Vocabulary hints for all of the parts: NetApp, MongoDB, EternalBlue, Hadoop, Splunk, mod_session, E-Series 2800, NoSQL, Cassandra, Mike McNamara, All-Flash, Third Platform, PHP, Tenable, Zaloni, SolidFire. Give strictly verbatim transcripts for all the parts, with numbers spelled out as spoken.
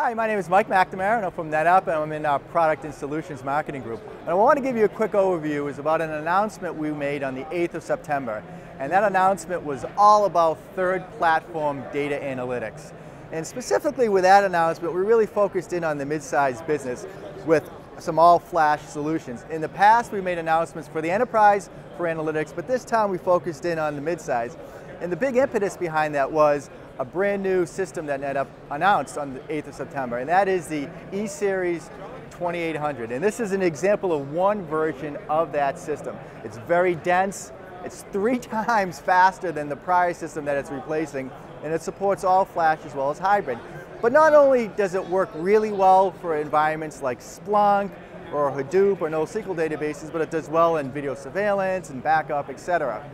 Hi, my name is Mike McNamara, and I'm from NetApp, and I'm in our Product and Solutions Marketing Group. And what I want to give you a quick overview is about an announcement we made on the eighth of September. And that announcement was all about third platform data analytics. And specifically with that announcement, we really focused in on the mid-sized business with some all-flash solutions. In the past, we made announcements for the enterprise, for analytics, but this time we focused in on the mid-size. And the big impetus behind that was a brand new system that NetApp announced on the eighth of September, and that is the E-Series twenty-eight hundred. And this is an example of one version of that system. It's very dense, it's three times faster than the prior system that it's replacing, and it supports all flash as well as hybrid. But not only does it work really well for environments like Splunk or Hadoop or NoSQL databases, but it does well in video surveillance and backup, et cetera.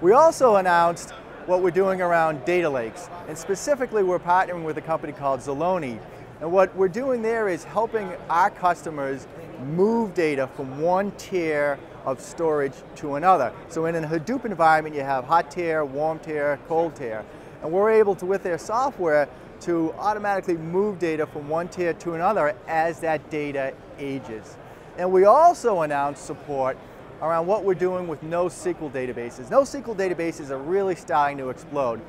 We also announced what we're doing around data lakes. And specifically, we're partnering with a company called Zaloni. And what we're doing there is helping our customers move data from one tier of storage to another. So in a Hadoop environment, you have hot tier, warm tier, cold tier. And we're able to, with their software, to automatically move data from one tier to another as that data ages. And we also announced support around what we're doing with NoSQL databases. NoSQL databases are really starting to explode.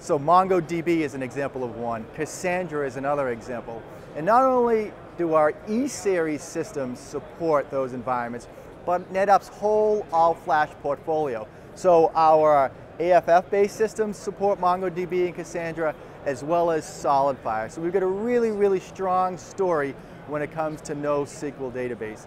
So MongoDB is an example of one. Cassandra is another example. And not only do our E-Series systems support those environments, but NetApp's whole all-flash portfolio. So our A F F-based systems support MongoDB and Cassandra, as well as SolidFire. So we've got a really, really strong story when it comes to NoSQL databases.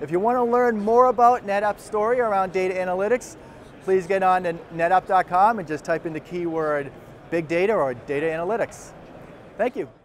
If you want to learn more about NetApp's story around data analytics, please get on to netapp dot com and just type in the keyword big data or data analytics. Thank you.